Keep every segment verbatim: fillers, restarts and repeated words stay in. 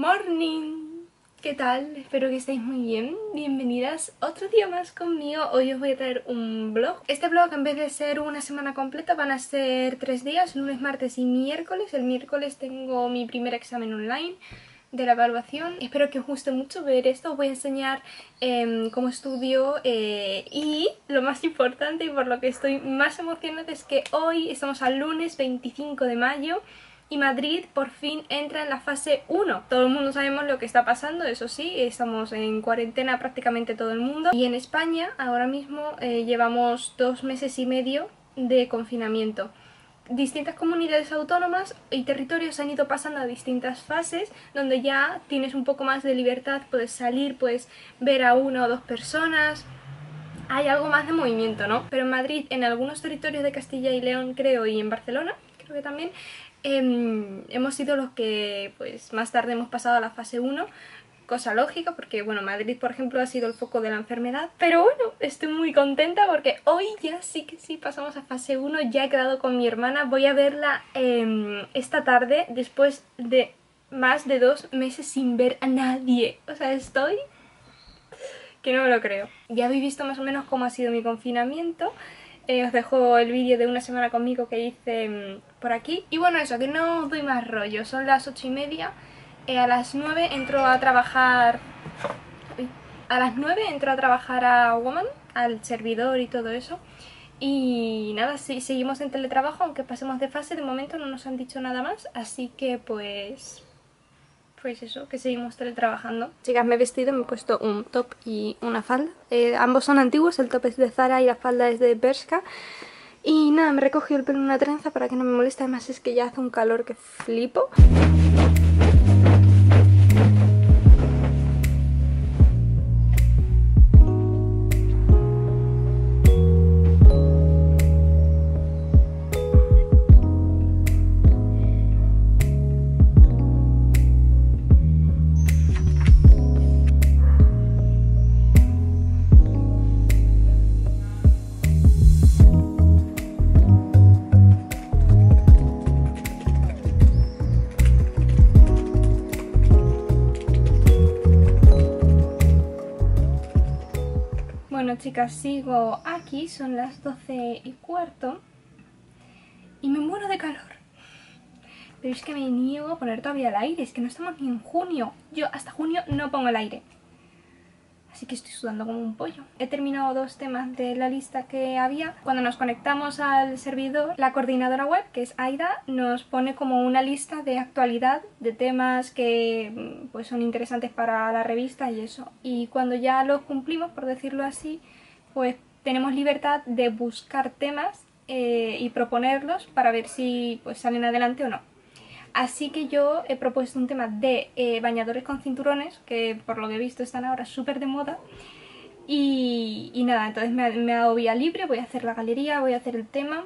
Morning, ¿qué tal? Espero que estéis muy bien, bienvenidas otro día más conmigo. Hoy os voy a traer un vlog. Este vlog, en vez de ser una semana completa, van a ser tres días, lunes, martes y miércoles. El miércoles tengo mi primer examen online de la evaluación. Espero que os guste mucho ver esto. Os voy a enseñar eh, cómo estudio eh, y lo más importante y por lo que estoy más emocionada es que hoy estamos al lunes veinticinco de mayo y Madrid por fin entra en la fase uno. Todo el mundo sabemos lo que está pasando, eso sí, estamos en cuarentena prácticamente todo el mundo. Y en España ahora mismo eh, llevamos dos meses y medio de confinamiento. Distintas comunidades autónomas y territorios han ido pasando a distintas fases donde ya tienes un poco más de libertad, puedes salir, puedes ver a una o dos personas. Hay algo más de movimiento, ¿no? Pero en Madrid, en algunos territorios de Castilla y León creo, y en Barcelona creo que también, Eh, hemos sido los que pues más tarde hemos pasado a la fase uno, cosa lógica porque bueno, Madrid por ejemplo ha sido el foco de la enfermedad, pero bueno, estoy muy contenta porque hoy ya sí que sí pasamos a fase uno, ya he quedado con mi hermana, voy a verla eh, esta tarde después de más de dos meses sin ver a nadie, o sea, estoy que no me lo creo. Ya habéis visto más o menos cómo ha sido mi confinamiento. Eh, os dejo el vídeo de una semana conmigo que hice mmm, por aquí. Y bueno, eso, que no os doy más rollo. Son las ocho y media. Eh, a las nueve entro a trabajar... Uy. A las nueve entro a trabajar a Woman, al servidor y todo eso. Y nada, sí, seguimos en teletrabajo, aunque pasemos de fase. De momento no nos han dicho nada más. Así que pues... Pues eso, que seguimos teletrabajando. Chicas, me he vestido, me he puesto un top y una falda. Eh, ambos son antiguos, el top es de Zara y la falda es de Bershka. Y nada, me recogió el pelo en una trenza para que no me moleste. Además es que ya hace un calor que flipo. Chicas, sigo aquí, son las doce y cuarto y me muero de calor, pero es que me niego a poner todavía el aire, es que no estamos ni en junio, yo hasta junio no pongo el aire, así que estoy sudando como un pollo. He terminado dos temas de la lista que había. Cuando nos conectamos al servidor, la coordinadora web, que es Aida, nos pone como una lista de actualidad, de temas que pues son interesantes para la revista y eso. Y cuando ya los cumplimos, por decirlo así, pues tenemos libertad de buscar temas eh, y proponerlos para ver si pues salen adelante o no. Así que yo he propuesto un tema de eh, bañadores con cinturones, que por lo que he visto están ahora súper de moda. Y, y nada, entonces me, me ha dado vía libre, voy a hacer la galería, voy a hacer el tema.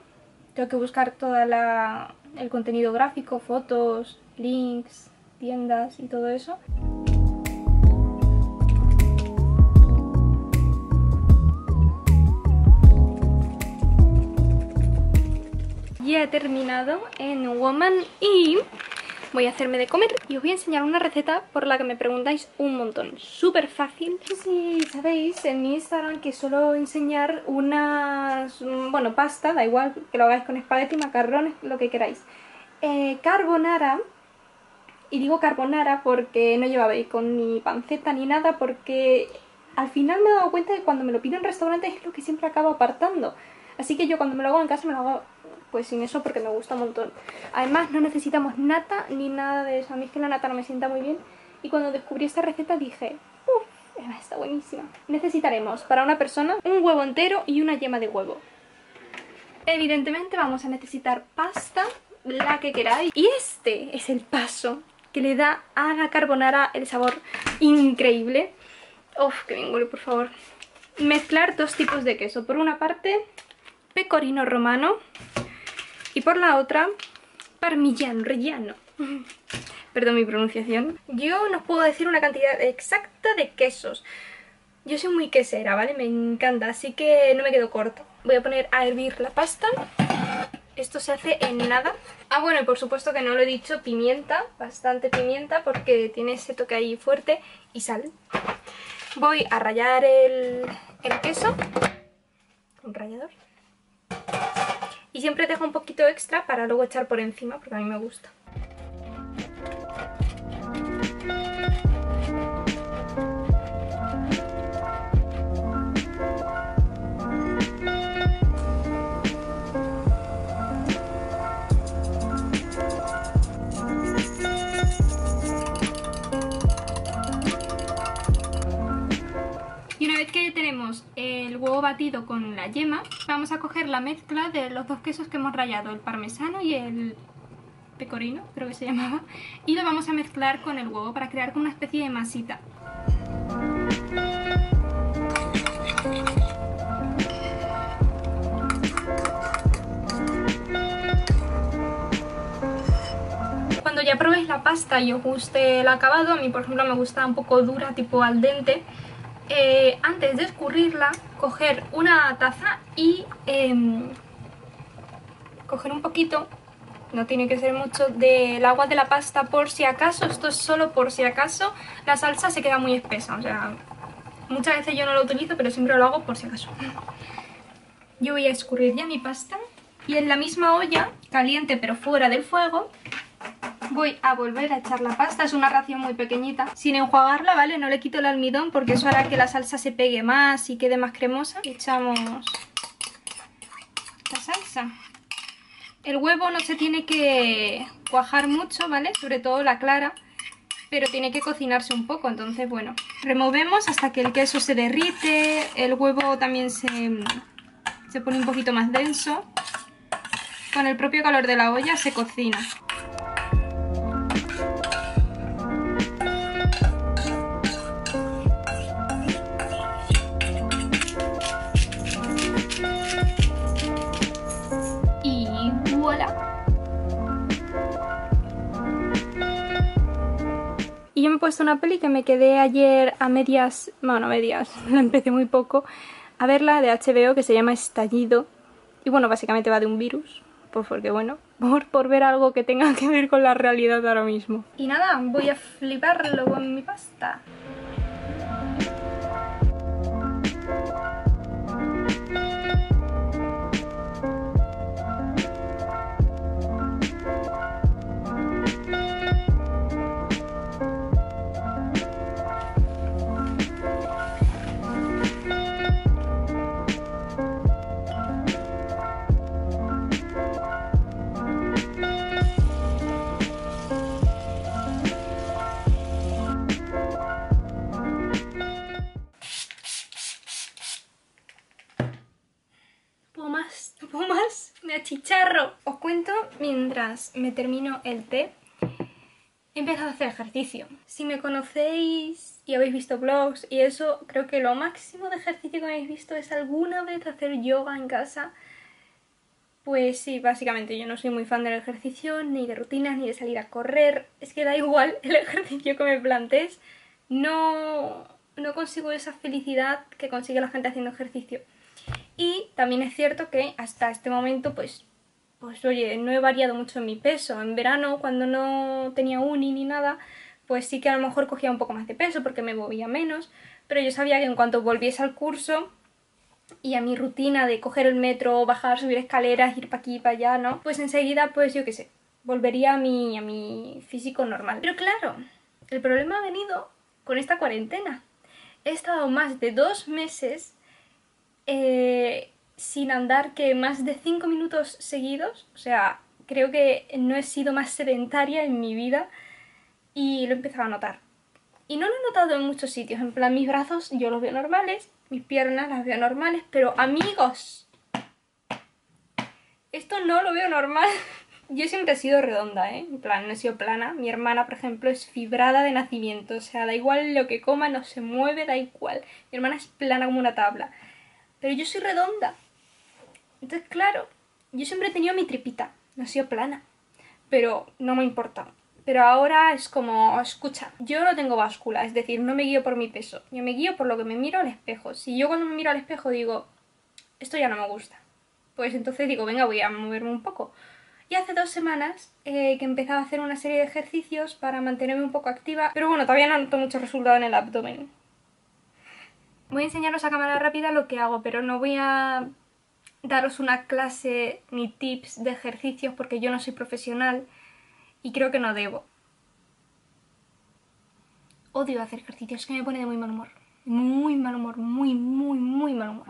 Tengo que buscar todo el contenido gráfico, fotos, links, tiendas y todo eso. Ya he terminado en Woman y voy a hacerme de comer y os voy a enseñar una receta por la que me preguntáis un montón. Súper fácil. No sé si sabéis en mi Instagram que suelo enseñar unas... Bueno, pasta, da igual que lo hagáis con espagueti, macarrones, lo que queráis. Eh, carbonara. Y digo carbonara porque no lleva bacon ni panceta ni nada, porque al final me he dado cuenta que cuando me lo pido en restaurantes es lo que siempre acabo apartando. Así que yo cuando me lo hago en casa me lo hago pues sin eso porque me gusta un montón. Además no necesitamos nata ni nada de eso. A mí es que la nata no me sienta muy bien. Y cuando descubrí esta receta dije, uff, está buenísima. Necesitaremos para una persona un huevo entero y una yema de huevo. Evidentemente vamos a necesitar pasta, la que queráis. Y este es el paso que le da a la carbonara el sabor increíble. Uff, que me engole, por favor. Mezclar dos tipos de queso. Por una parte, pecorino romano. Y por la otra, parmigiano rellano. Perdón mi pronunciación. Yo no os puedo decir una cantidad exacta de quesos. Yo soy muy quesera, ¿vale? Me encanta, así que no me quedo corta. Voy a poner a hervir la pasta. Esto se hace en nada. Ah, bueno, y por supuesto que no lo he dicho, pimienta, bastante pimienta, porque tiene ese toque ahí fuerte, y sal. Voy a rallar el, el queso. Un rallador. Y siempre dejo un poquito extra para luego echar por encima, porque a mí me gusta. El huevo batido con la yema, vamos a coger la mezcla de los dos quesos que hemos rallado, el parmesano y el pecorino, creo que se llamaba, y lo vamos a mezclar con el huevo para crear como una especie de masita. Cuando ya probéis la pasta y os guste el acabado, a mí por ejemplo me gusta un poco dura, tipo al dente. Eh, antes de escurrirla, coger una taza y eh, coger un poquito, no tiene que ser mucho, del agua de la pasta por si acaso. Esto es solo por si acaso. La salsa se queda muy espesa, o sea, muchas veces yo no la utilizo, pero siempre lo hago por si acaso. Yo voy a escurrir ya mi pasta y en la misma olla, caliente pero fuera del fuego, voy a volver a echar la pasta. Es una ración muy pequeñita, sin enjuagarla, ¿vale? No le quito el almidón porque eso hará que la salsa se pegue más y quede más cremosa. Echamos la salsa. El huevo no se tiene que cuajar mucho, ¿vale? Sobre todo la clara, pero tiene que cocinarse un poco, entonces bueno. Removemos hasta que el queso se derrite, el huevo también se, se pone un poquito más denso. Con el propio calor de la olla se cocina. Yo me he puesto una peli que me quedé ayer a medias, bueno, a medias, la empecé muy poco, a verla, de H B O, que se llama Estallido. Y bueno, básicamente va de un virus, pues porque bueno, por, por ver algo que tenga que ver con la realidad ahora mismo. Y nada, voy a fliparlo con mi pasta. Chicharro. Os cuento, mientras me termino el té, he empezado a hacer ejercicio. Si me conocéis y habéis visto vlogs y eso, creo que lo máximo de ejercicio que habéis visto es alguna vez hacer yoga en casa. Pues sí, básicamente yo no soy muy fan del ejercicio, ni de rutinas, ni de salir a correr. Es que da igual el ejercicio que me plantees, no, no consigo esa felicidad que consigue la gente haciendo ejercicio. Y también es cierto que hasta este momento, pues, pues oye, no he variado mucho en mi peso. En verano, cuando no tenía uni ni nada, pues sí que a lo mejor cogía un poco más de peso porque me movía menos. Pero yo sabía que en cuanto volviese al curso y a mi rutina de coger el metro, bajar, subir escaleras, ir para aquí y para allá, ¿no? Pues enseguida, pues yo qué sé, volvería a mi, a mi físico normal. Pero claro, el problema ha venido con esta cuarentena. He estado más de dos meses... Eh, sin andar que más de cinco minutos seguidos, o sea, creo que no he sido más sedentaria en mi vida y lo he empezado a notar. Y no lo he notado en muchos sitios, en plan mis brazos yo los veo normales, mis piernas las veo normales, pero amigos, esto no lo veo normal. Yo siempre he sido redonda, ¿eh? En plan, no he sido plana. Mi hermana, por ejemplo, es fibrada de nacimiento, o sea, da igual lo que coma, no se mueve, da igual. Mi hermana es plana como una tabla. Pero yo soy redonda. Entonces, claro, yo siempre he tenido mi tripita. No he sido plana. Pero no me importa. Pero ahora es como, escucha, yo no tengo báscula. Es decir, no me guío por mi peso. Yo me guío por lo que me miro al espejo. Si yo cuando me miro al espejo digo, esto ya no me gusta. Pues entonces digo, venga, voy a moverme un poco. Y hace dos semanas eh, que empezaba a hacer una serie de ejercicios para mantenerme un poco activa. Pero bueno, todavía no noto mucho resultado en el abdomen. Voy a enseñaros a cámara rápida lo que hago, pero no voy a daros una clase ni tips de ejercicios porque yo no soy profesional y creo que no debo. Odio hacer ejercicios, es que me pone de muy mal humor. Muy mal humor, muy, muy, muy mal humor.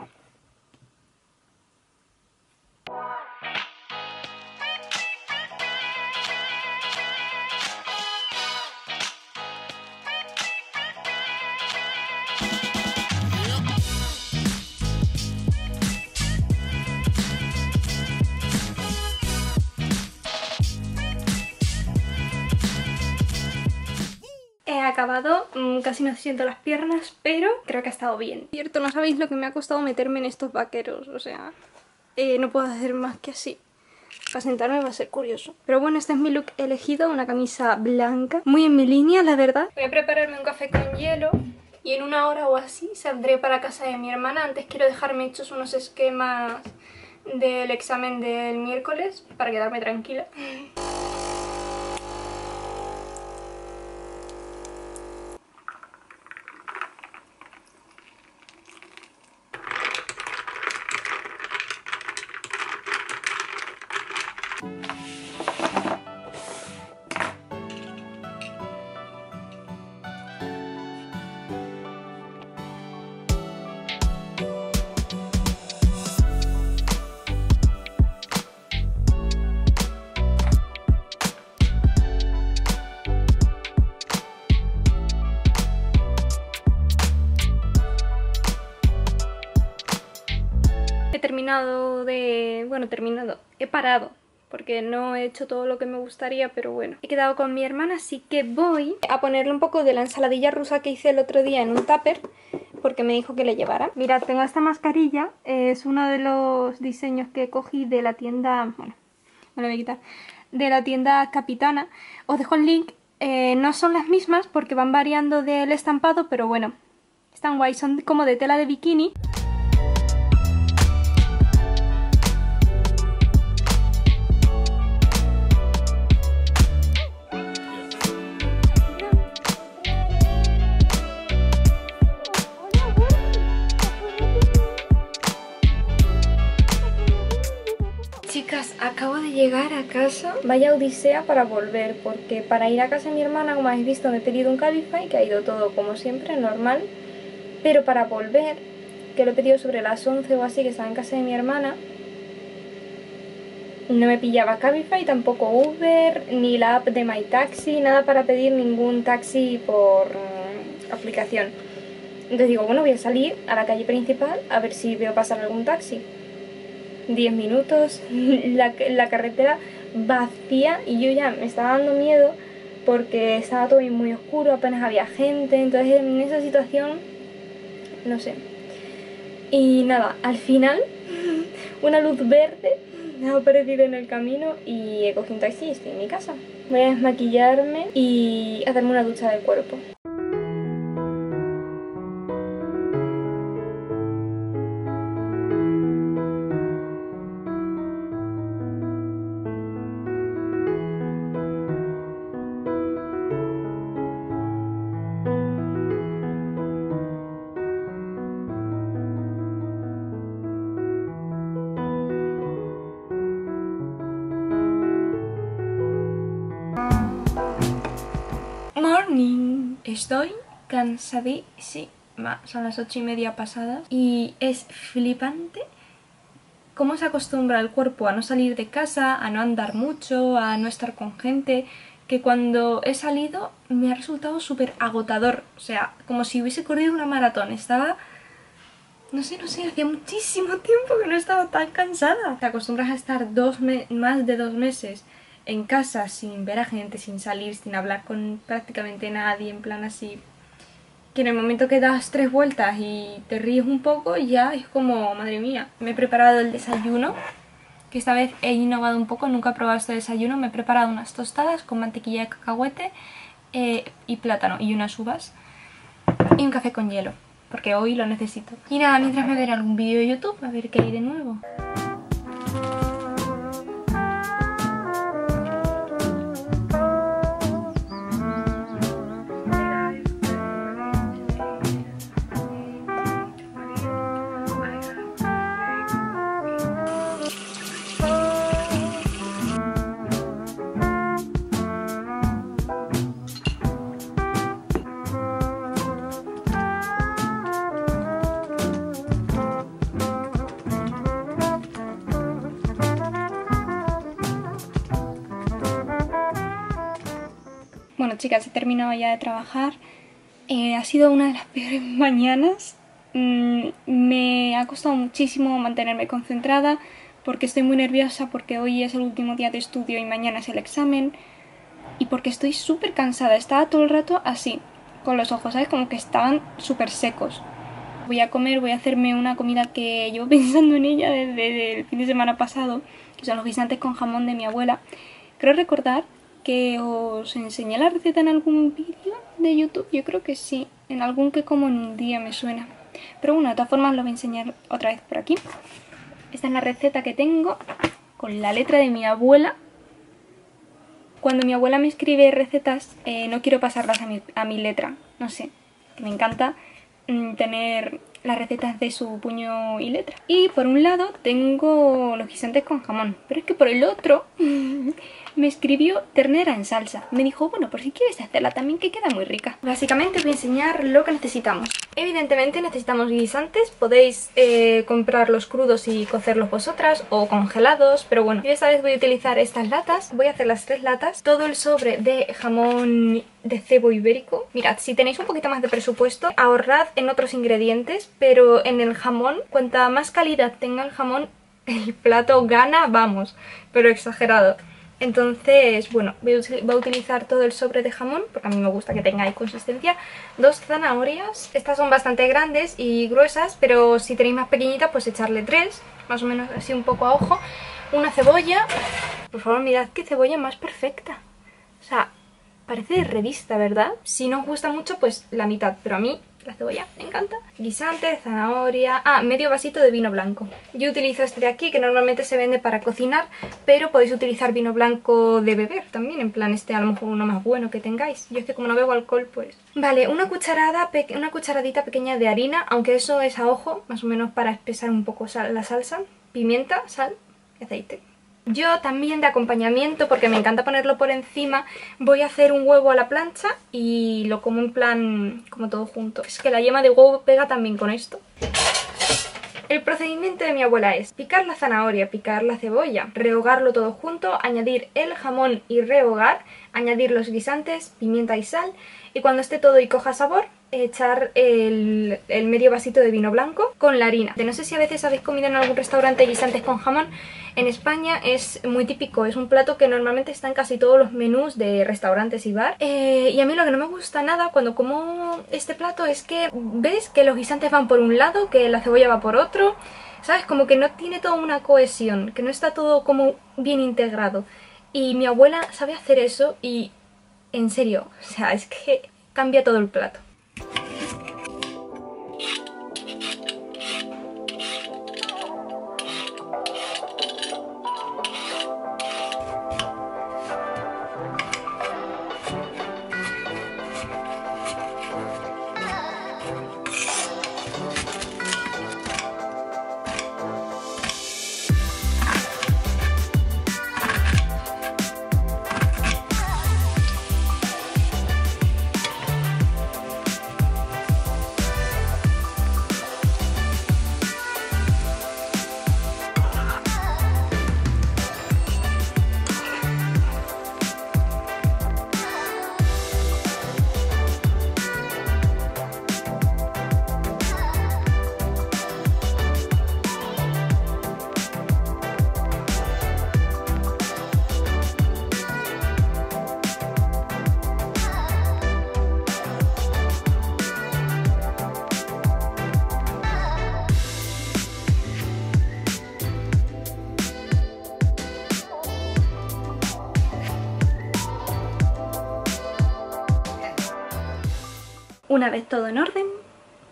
Acabado, casi no siento las piernas, pero creo que ha estado bien. Cierto, no sabéis lo que me ha costado meterme en estos vaqueros, o sea, eh, no puedo hacer más que así. Para sentarme va a ser curioso. Pero bueno, este es mi look elegido, una camisa blanca, muy en mi línea, la verdad. Voy a prepararme un café con hielo y en una hora o así saldré para casa de mi hermana. Antes quiero dejarme hechos unos esquemas del examen del miércoles para quedarme tranquila. Terminado de... bueno, terminado. He parado, porque no he hecho todo lo que me gustaría, pero bueno. He quedado con mi hermana, así que voy a ponerle un poco de la ensaladilla rusa que hice el otro día en un tupper, porque me dijo que le llevara. Mirad, tengo esta mascarilla, es uno de los diseños que cogí de la tienda... bueno, me lo voy a quitar. De la tienda Capitana. Os dejo el link. Eh, no son las mismas, porque van variando del estampado, pero bueno. Están guay, son como de tela de bikini. Acabo de llegar a casa. Vaya odisea para volver, porque para ir a casa de mi hermana, como habéis visto, me he pedido un Cabify, que ha ido todo como siempre, normal. Pero para volver, que lo he pedido sobre las once o así, que estaba en casa de mi hermana, no me pillaba Cabify, tampoco Uber, ni la app de My Taxi, nada para pedir ningún taxi por mmm, aplicación. Entonces digo, bueno, voy a salir a la calle principal a ver si veo pasar algún taxi. diez minutos, la, la carretera vacía y yo ya me estaba dando miedo porque estaba todo muy oscuro, apenas había gente, entonces en esa situación, no sé. Y nada, al final una luz verde me ha aparecido en el camino y he cogido un taxi y estoy en mi casa. Voy a desmaquillarme y hacerme una ducha del cuerpo. Estoy cansadísima, son las ocho y media pasadas y es flipante cómo se acostumbra el cuerpo a no salir de casa, a no andar mucho, a no estar con gente, que cuando he salido me ha resultado súper agotador, o sea, como si hubiese corrido una maratón, estaba... No sé, no sé, hacía muchísimo tiempo que no estaba tan cansada. Te acostumbras a estar dos me- más de dos meses en casa, sin ver a gente, sin salir, sin hablar con prácticamente nadie, en plan así, que en el momento que das tres vueltas y te ríes un poco, ya es como, madre mía. Me he preparado el desayuno, que esta vez he innovado un poco, nunca he probado este desayuno. Me he preparado unas tostadas con mantequilla de cacahuete eh, y plátano, y unas uvas, y un café con hielo, porque hoy lo necesito. Y nada, mientras me veré algún vídeo de YouTube, a ver qué hay de nuevo. chicas, he terminado ya de trabajar. Eh, ha sido una de las peores mañanas. Mm, me ha costado muchísimo mantenerme concentrada porque estoy muy nerviosa, porque hoy es el último día de estudio y mañana es el examen, y porque estoy súper cansada. Estaba todo el rato así, con los ojos, ¿sabes? Como que estaban súper secos. Voy a comer, voy a hacerme una comida que llevo pensando en ella desde el fin de semana pasado, que son los guisantes con jamón de mi abuela. Creo recordar que os enseñé la receta en algún vídeo de YouTube, yo creo que sí, en algún que como en un día me suena. Pero bueno, de todas formas lo voy a enseñar otra vez por aquí. Esta es la receta que tengo, con la letra de mi abuela. Cuando mi abuela me escribe recetas, eh, no quiero pasarlas a mi, a mi letra, no sé, que me encanta tener las recetas de su puño y letra. Y por un lado tengo los guisantes con jamón, pero es que por el otro me escribió ternera en salsa. Me dijo, bueno, por si quieres hacerla también, que queda muy rica. Básicamente os voy a enseñar lo que necesitamos. Evidentemente necesitamos guisantes. Podéis eh, comprarlos crudos y cocerlos vosotras, o congelados, pero bueno, yo esta vez voy a utilizar estas latas. Voy a hacer las tres latas, todo el sobre de jamón de cebo ibérico. Mirad, si tenéis un poquito más de presupuesto, ahorrad en otros ingredientes, pero en el jamón, cuanta más calidad tenga el jamón, el plato gana, vamos, pero exagerado. Entonces, bueno, voy a utilizar todo el sobre de jamón, porque a mí me gusta que tenga ahí consistencia. Dos zanahorias, estas son bastante grandes y gruesas, pero si tenéis más pequeñitas, pues echarle tres, más o menos así, un poco a ojo. Una cebolla, por favor, mirad qué cebolla más perfecta. O sea, parece de revista, ¿verdad? Si no os gusta mucho, pues la mitad, pero a mí la cebolla me encanta. Guisante, zanahoria... Ah, medio vasito de vino blanco. Yo utilizo este de aquí, que normalmente se vende para cocinar, pero podéis utilizar vino blanco de beber también, en plan este, a lo mejor uno más bueno que tengáis. Yo es que como no bebo alcohol, pues... Vale, una cucharada, una cucharadita pequeña de harina, aunque eso es a ojo, más o menos para espesar un poco la salsa. Pimienta, sal y aceite. Yo también, de acompañamiento, porque me encanta ponerlo por encima, voy a hacer un huevo a la plancha y lo como en plan, como todo junto. Es que la yema de huevo pega también con esto. El procedimiento de mi abuela es picar la zanahoria, picar la cebolla, rehogarlo todo junto, añadir el jamón y rehogar, añadir los guisantes, pimienta y sal, y cuando esté todo y coja sabor, echar el, el medio vasito de vino blanco con la harina. No sé si a veces habéis comido en algún restaurante guisantes con jamón. En España es muy típico, es un plato que normalmente está en casi todos los menús de restaurantes y bar. Eh, y a mí lo que no me gusta nada cuando como este plato es que ves que los guisantes van por un lado, que la cebolla va por otro, ¿sabes? Como que no tiene toda una cohesión, que no está todo como bien integrado. Y mi abuela sabe hacer eso y, en serio, o sea, es que cambia todo el plato. Una vez todo en orden,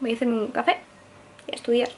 voy a hacerme un café y a estudiar.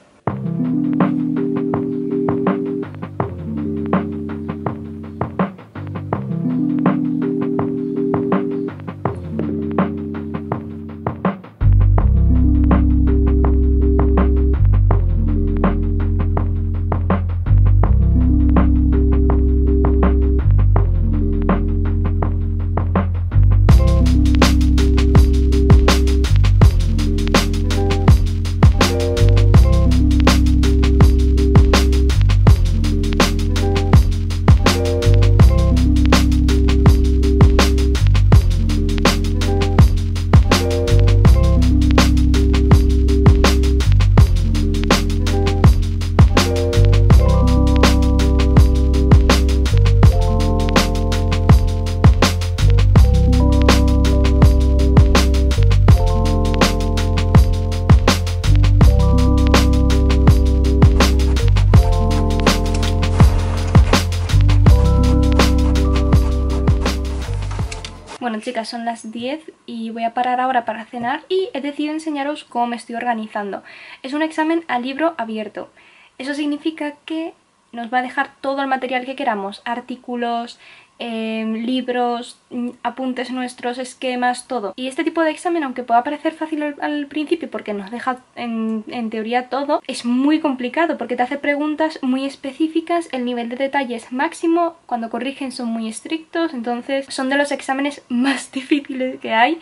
chicas, son las diez y voy a parar ahora para cenar y he decidido enseñaros cómo me estoy organizando. Es un examen a libro abierto. Eso significa que nos va a dejar todo el material que queramos, artículos, eh, libros, apuntes nuestros, esquemas, todo. Y este tipo de examen, aunque pueda parecer fácil al, al principio porque nos deja en, en teoría todo, es muy complicado porque te hace preguntas muy específicas, el nivel de detalle es máximo, cuando corrigen son muy estrictos, entonces son de los exámenes más difíciles que hay.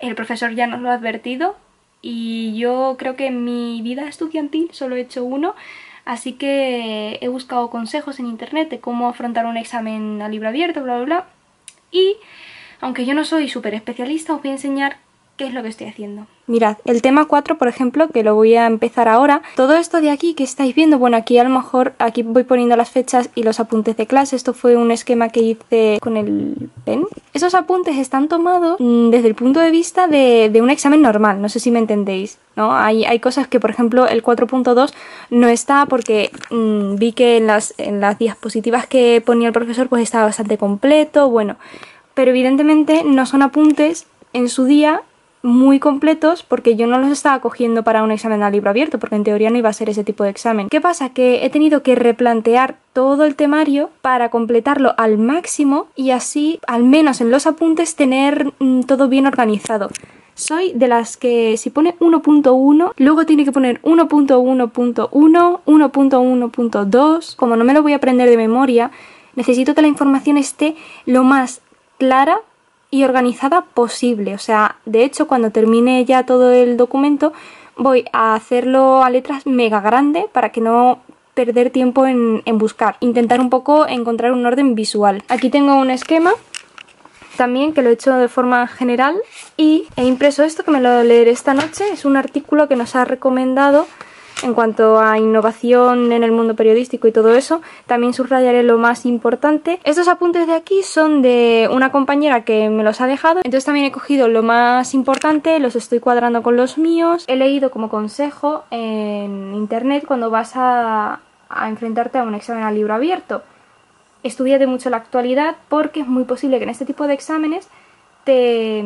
El profesor ya nos lo ha advertido y yo creo que en mi vida estudiantil solo he hecho uno. Así que he buscado consejos en internet de cómo afrontar un examen a libro abierto, bla, bla, bla. Y, aunque yo no soy súper especialista, os voy a enseñar qué es lo que estoy haciendo. Mirad, el tema cuatro, por ejemplo, que lo voy a empezar ahora. Todo esto de aquí que estáis viendo, bueno, aquí a lo mejor, aquí voy poniendo las fechas y los apuntes de clase. Esto fue un esquema que hice con el pen. Esos apuntes están tomados desde el punto de vista de, de un examen normal. No sé si me entendéis, ¿no? Hay, hay cosas que, por ejemplo, el cuatro punto dos no está porque mmm, vi que en las, en las diapositivas que ponía el profesor pues estaba bastante completo, bueno. Pero evidentemente no son apuntes en su día muy completos porque yo no los estaba cogiendo para un examen a libro abierto, porque en teoría no iba a ser ese tipo de examen. ¿Qué pasa? Que he tenido que replantear todo el temario para completarlo al máximo y así, al menos en los apuntes, tener todo bien organizado. Soy de las que si pone uno punto uno, luego tiene que poner uno punto uno punto uno, uno punto uno punto dos. Como no me lo voy a aprender de memoria, necesito que la información esté lo más clara y organizada posible. O sea, de hecho, cuando termine ya todo el documento voy a hacerlo a letras mega grande para que no perder tiempo en, en buscar, intentar un poco encontrar un orden visual. Aquí tengo un esquema también que lo he hecho de forma general y he impreso esto que me lo leeré esta noche. Es un artículo que nos ha recomendado en cuanto a innovación en el mundo periodístico y todo eso. También subrayaré lo más importante. Estos apuntes de aquí son de una compañera que me los ha dejado, entonces también he cogido lo más importante, los estoy cuadrando con los míos. He leído como consejo en internet cuando vas a, a enfrentarte a un examen a libro abierto: estúdiate mucho la actualidad porque es muy posible que en este tipo de exámenes te,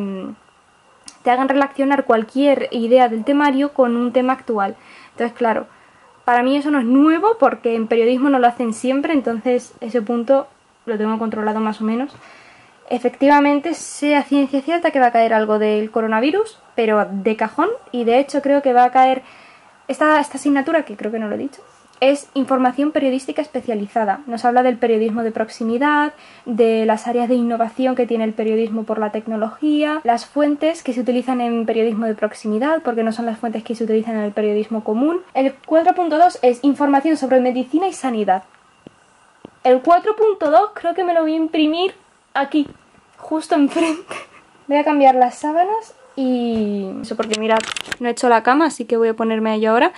te hagan relacionar cualquier idea del temario con un tema actual. Entonces, claro, para mí eso no es nuevo porque en periodismo no lo hacen siempre, entonces ese punto lo tengo controlado más o menos. Efectivamente, sea ciencia cierta que va a caer algo del coronavirus, pero de cajón, y de hecho creo que va a caer esta, esta asignatura, que creo que no lo he dicho, es información periodística especializada. Nos habla del periodismo de proximidad, de las áreas de innovación que tiene el periodismo por la tecnología, las fuentes que se utilizan en periodismo de proximidad, porque no son las fuentes que se utilizan en el periodismo común. El cuatro punto dos es información sobre medicina y sanidad. El cuatro punto dos creo que me lo voy a imprimir aquí, justo enfrente. Voy a cambiar las sábanas y... eso porque mirad, no he hecho la cama, así que voy a ponerme a ello ahora.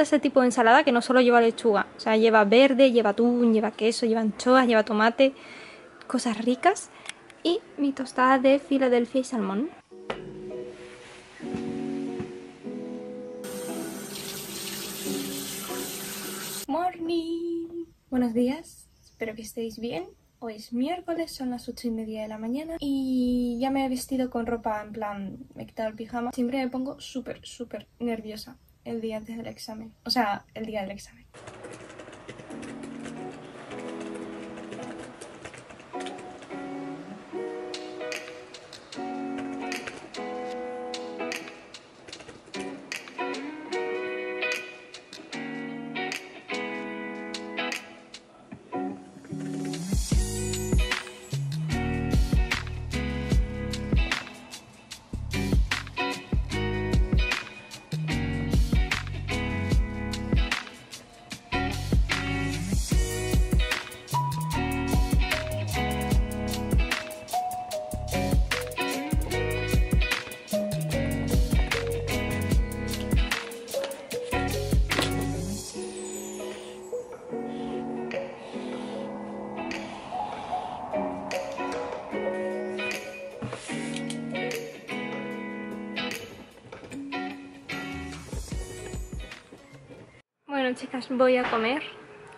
Este tipo de ensalada que no solo lleva lechuga, o sea, lleva verde, lleva atún, lleva queso, lleva anchoas, lleva tomate, cosas ricas. Y mi tostada de Filadelfia y salmón. Morning. Buenos días, espero que estéis bien. Hoy es miércoles, son las ocho y media de la mañana y ya me he vestido con ropa, en plan, me he quitado el pijama. Siempre me pongo súper, súper nerviosa el día antes del examen, o sea, el día del examen. chicas, voy a comer.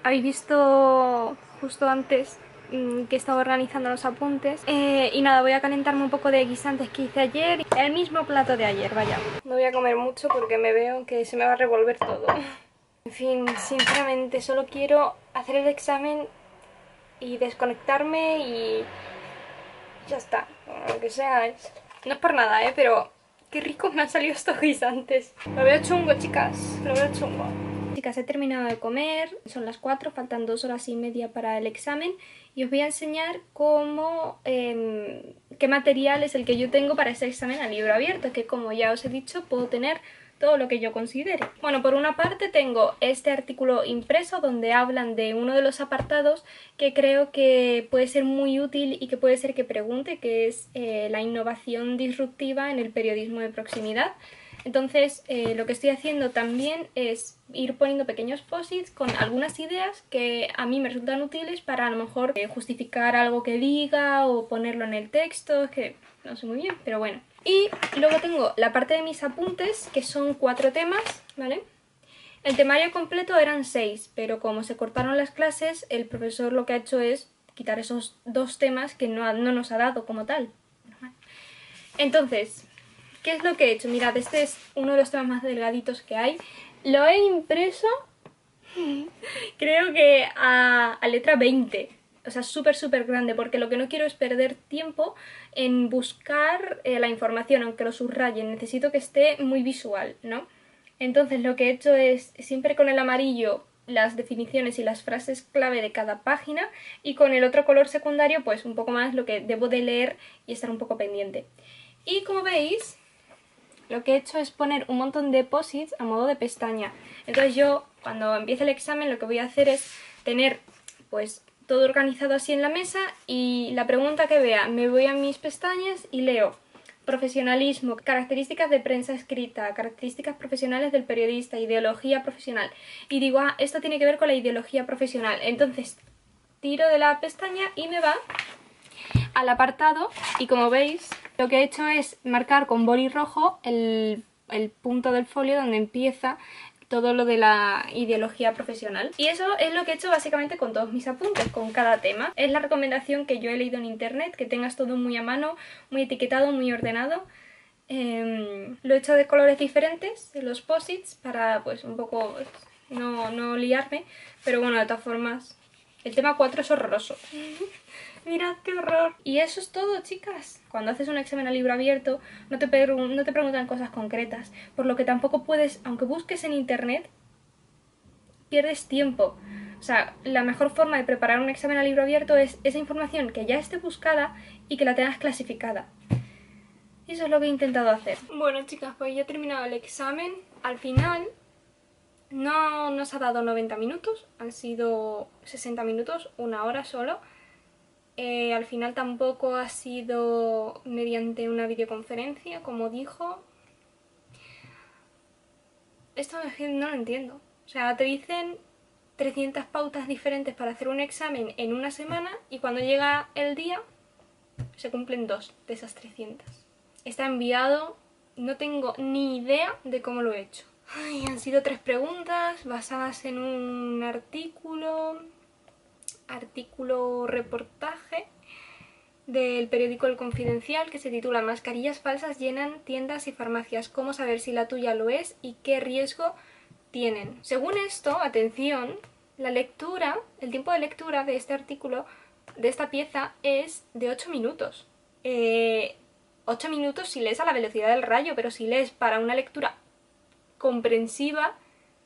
Habéis visto justo antes mmm, que estaba organizando los apuntes. Eh, y nada, voy a calentarme un poco de guisantes que hice ayer. El mismo plato de ayer, vaya. No voy a comer mucho porque me veo que se me va a revolver todo. En fin, sinceramente, solo quiero hacer el examen y desconectarme y ya está. Bueno, lo que sea, es... no es por nada, ¿eh? Pero qué ricos me han salido estos guisantes. Lo veo chungo, chicas. Lo veo chungo. Chicas, he terminado de comer. Son las cuatro, faltan dos horas y media para el examen. Y os voy a enseñar cómo... Eh, qué material es el que yo tengo para ese examen a libro abierto. Que como ya os he dicho, puedo tener todo lo que yo considere. Bueno, por una parte tengo este artículo impreso donde hablan de uno de los apartados que creo que puede ser muy útil y que puede ser que pregunte, que es eh, la innovación disruptiva en el periodismo de proximidad. Entonces, eh, lo que estoy haciendo también es ir poniendo pequeños post-its con algunas ideas que a mí me resultan útiles para a lo mejor eh, justificar algo que diga o ponerlo en el texto, es que no sé muy bien, pero bueno. Y luego tengo la parte de mis apuntes, que son cuatro temas, ¿vale? El temario completo eran seis, pero como se cortaron las clases, el profesor lo que ha hecho es quitar esos dos temas que no, ha, no nos ha dado como tal. Entonces, ¿qué es lo que he hecho? Mirad, este es uno de los temas más delgaditos que hay. Lo he impreso, creo que a, a letra veinte. O sea, súper, súper grande, porque lo que no quiero es perder tiempo en buscar eh, la información, aunque lo subrayen. Necesito que esté muy visual, ¿no? Entonces lo que he hecho es, siempre con el amarillo, las definiciones y las frases clave de cada página, y con el otro color secundario, pues un poco más lo que debo de leer y estar un poco pendiente. Y como veis, lo que he hecho es poner un montón de post-its a modo de pestaña. Entonces yo, cuando empiece el examen, lo que voy a hacer es tener, pues... todo organizado así en la mesa y la pregunta que vea, me voy a mis pestañas y leo profesionalismo, características de prensa escrita, características profesionales del periodista, ideología profesional y digo, ah, esto tiene que ver con la ideología profesional, entonces tiro de la pestaña y me va al apartado y como veis lo que he hecho es marcar con boli rojo el, el punto del folio donde empieza todo lo de la ideología profesional. Y eso es lo que he hecho básicamente con todos mis apuntes, con cada tema. Es la recomendación que yo he leído en internet, que tengas todo muy a mano, muy etiquetado, muy ordenado. Eh, lo he hecho de colores diferentes, los post-its, para pues un poco no, no liarme. Pero bueno, de todas formas, el tema cuatro es horroroso. Mirad qué horror. Y eso es todo, chicas. Cuando haces un examen a libro abierto no te, no te preguntan cosas concretas, por lo que tampoco puedes, aunque busques en internet, pierdes tiempo. O sea, la mejor forma de preparar un examen a libro abierto es esa información que ya esté buscada y que la tengas clasificada. Y eso es lo que he intentado hacer. Bueno, chicas, pues ya he terminado el examen. Al final no nos ha dado noventa minutos, han sido sesenta minutos, una hora solo. Eh, al final tampoco ha sido mediante una videoconferencia, como dijo. Esto no lo entiendo. O sea, te dicen trescientas pautas diferentes para hacer un examen en una semana y cuando llega el día se cumplen dos de esas trescientas. Está enviado, no tengo ni idea de cómo lo he hecho. Ay, han sido tres preguntas basadas en un artículo... artículo reportaje del periódico El Confidencial que se titula Mascarillas falsas llenan tiendas y farmacias, ¿cómo saber si la tuya lo es y qué riesgo tienen? Según esto, atención, la lectura, el tiempo de lectura de este artículo, de esta pieza, es de ocho minutos. Eh, ocho minutos si lees a la velocidad del rayo, pero si lees para una lectura comprensiva...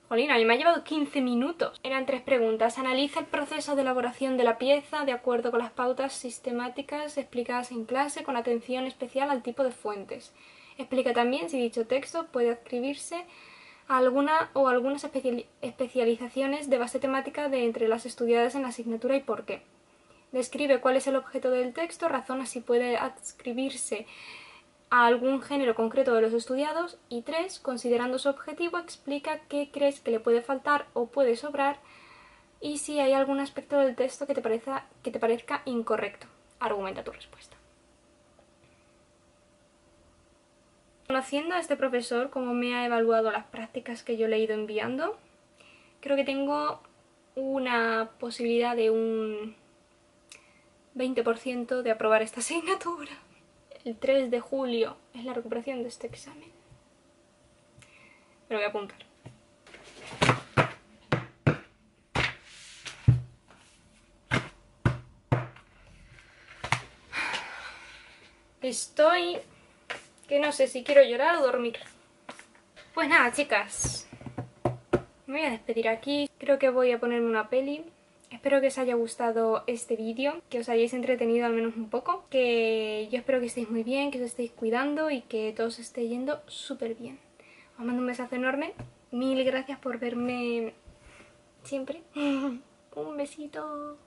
Jolín, a mí me ha llevado quince minutos. Eran tres preguntas. Analiza el proceso de elaboración de la pieza de acuerdo con las pautas sistemáticas explicadas en clase con atención especial al tipo de fuentes. Explica también si dicho texto puede adscribirse a alguna o algunas especializaciones de base temática de entre las estudiadas en la asignatura y por qué. Describe cuál es el objeto del texto, razona si puede adscribirse a algún género concreto de los estudiados y tres, considerando su objetivo, explica qué crees que le puede faltar o puede sobrar y si hay algún aspecto del texto que te parezca, que te parezca incorrecto. Argumenta tu respuesta. Conociendo a este profesor, cómo me ha evaluado las prácticas que yo le he ido enviando, Creo que tengo una posibilidad de un veinte por ciento de aprobar esta asignatura. El tres de julio es la recuperación de este examen. Me lo voy a apuntar. Estoy que no sé si quiero llorar o dormir. Pues nada, chicas, me voy a despedir aquí. Creo que voy a ponerme una peli. Espero que os haya gustado este vídeo, que os hayáis entretenido al menos un poco, que yo espero que estéis muy bien, que os estéis cuidando y que todo os esté yendo súper bien. Os mando un besazo enorme. Mil gracias por verme siempre. Un besito.